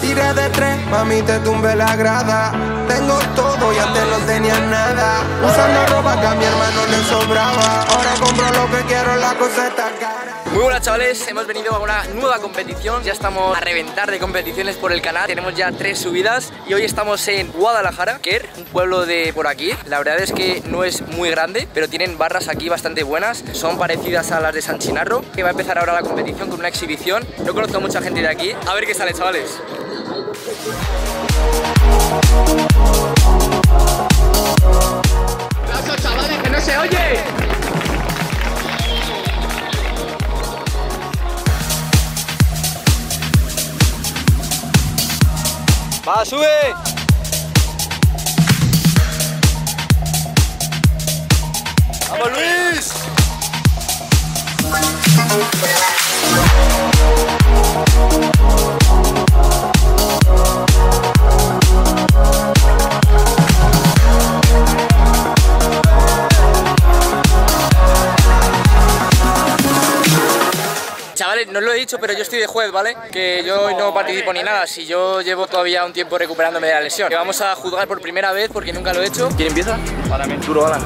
Tira de tres, mami, te tumbé la grada. Tengo todo y antes no tenía nada. Usando ropa que a mi hermano le sobraba. Ahora compro lo que quiero, la cosa está cara. Muy buenas, chavales, hemos venido a una nueva competición. Ya estamos a reventar de competiciones por el canal. Tenemos ya 3 subidas. Y hoy estamos en Guadalajara, Quer, un pueblo de por aquí. La verdad es que no es muy grande, pero tienen barras aquí bastante buenas. Son parecidas a las de San Chinarro. Que va a empezar ahora la competición con una exhibición. No conozco a mucha gente de aquí. A ver qué sale, chavales. ¡Aplausos, chavales, que no se oye! ¡Va, sube! ¡Vamos, Luis! Chavales, no os lo he dicho, pero yo estoy de juez, ¿vale? Que yo hoy no participo ni nada, si yo llevo todavía un tiempo recuperándome de la lesión. Que vamos a juzgar por primera vez porque nunca lo he hecho. ¿Quién empieza? Para mí, duro, Alan.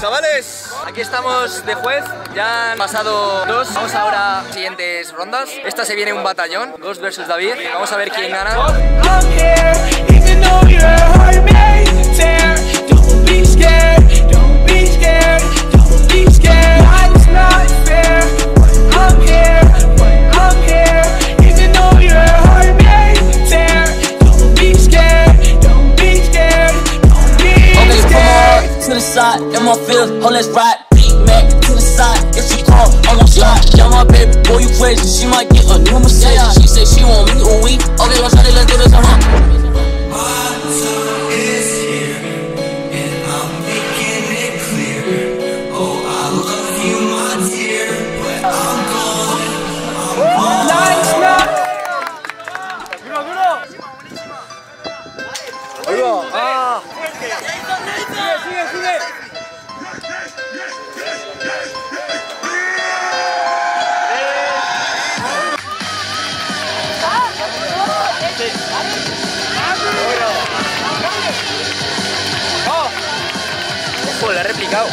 Chavales, aquí estamos de juez. Ya han pasado 2. Vamos ahora a las siguientes rondas. Esta se viene un batallón, Ghost versus David. Vamos a ver quién gana. Ojo, la ha replicado.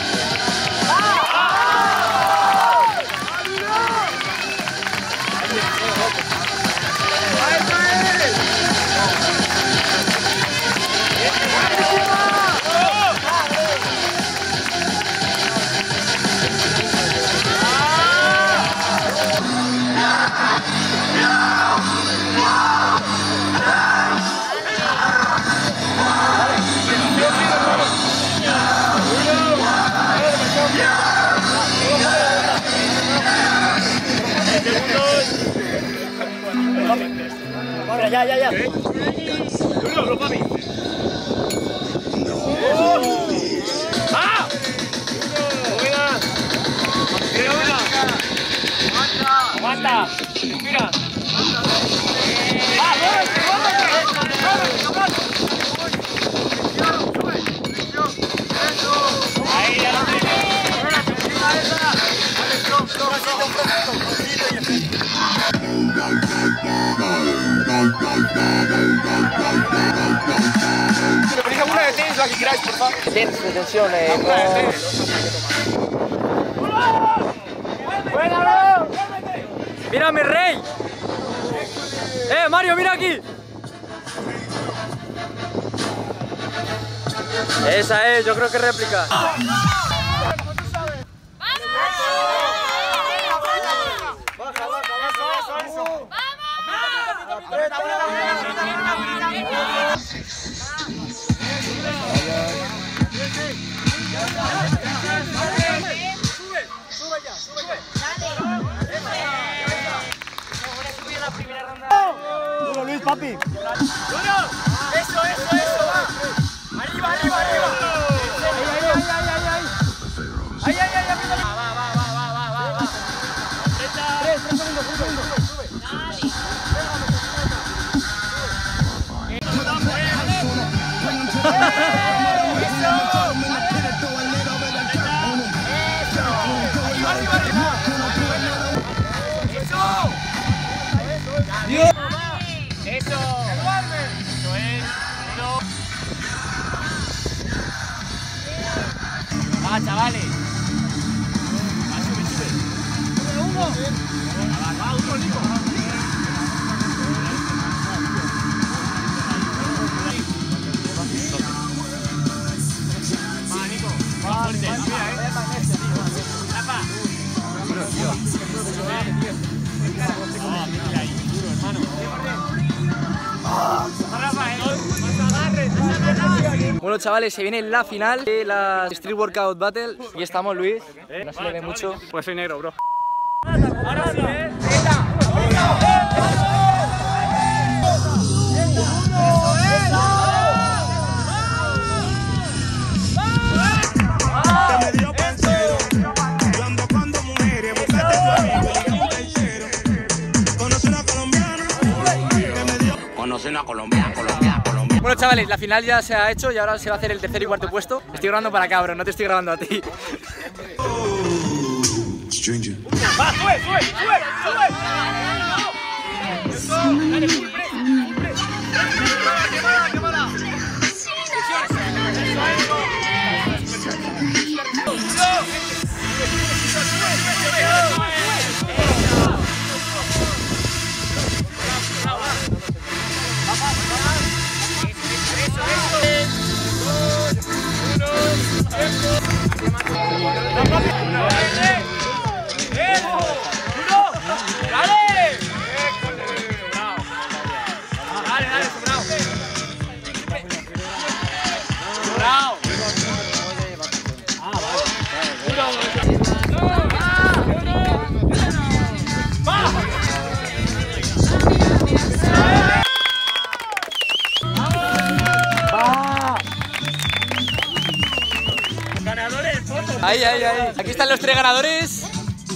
Ya. Duro, papi. ¡Ah! ¡Buena! ¡Buena! ¡Aguanta! ¡Mira! Atención, mira mi rey. Mario, mira aquí. Esa es, yo creo que réplica. ¡Vamos! papi. ¡Eso, eso, eso! Va. ¡Arriba, arriba, arriba! ¡Ahí, ahí, ahí, ahí! ¡Ahí, ahí, ahí! ¡Va, va, va, va, va, va! Va. ¡Tres segundos, tres segundos! ¡Sube, sube! ¡Dale! ¡Ah, chavales! ¡Va, sube, sube! ¡Sube humo! ¡Va, humo, Nico! ¡Va, Nico! ¡Va, fuerte! ¡Va, mira, eh! ¡Tapa! ¡Oh, mira ahí! ¡Duro, hermano! Bueno, chavales, se viene la final de la Street Workout Battle y estamos, Luis. No se le ve mucho. Pues soy negro, bro. Ahora sí, ¿eh? Conocen a Colombia, Colombia. Bueno, chavales, la final ya se ha hecho y ahora se va a hacer el tercer y cuarto puesto. Estoy grabando para acá, bro, no te estoy grabando a ti. ¡Va, sube, sube, sube, sube! ¡Dale, full press, full press! ¡Quemada, quemada! Ahí, ahí, ahí. Aquí están los tres ganadores.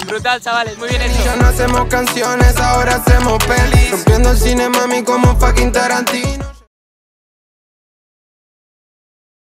Brutal, chavales, muy bien hecho. Ya no hacemos canciones, ahora hacemos pelis. Rompiendo el cine, mami, como fucking Tarantino.